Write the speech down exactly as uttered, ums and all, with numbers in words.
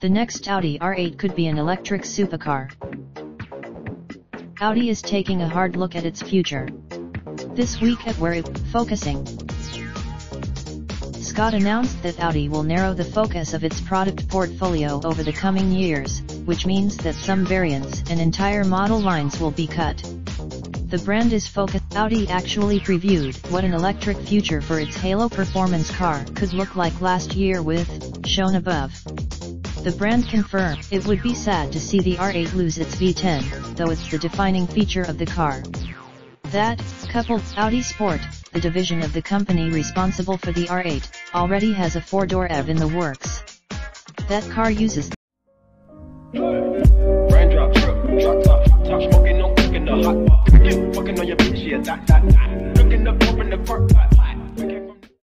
The next Audi R eight could be an electric supercar. Audi is taking a hard look at its future. This week at We're Focusing, Scott announced that Audi will narrow the focus of its product portfolio over the coming years, which means that some variants and entire model lines will be cut. The brand is focused. Audi actually previewed what an electric future for its Halo performance car could look like last year with, shown above. The brand confirmed it would be sad to see the R eight lose its V ten, though it's the defining feature of the car. That, coupled Audi Sport, the division of the company responsible for the R eight, already has a four-door E V in the works. That car uses raindrop truck, truck top, top smoking, no cooking the hot pot. Fucking on your bitch, yeah, that, that, that. Looking up, open the park.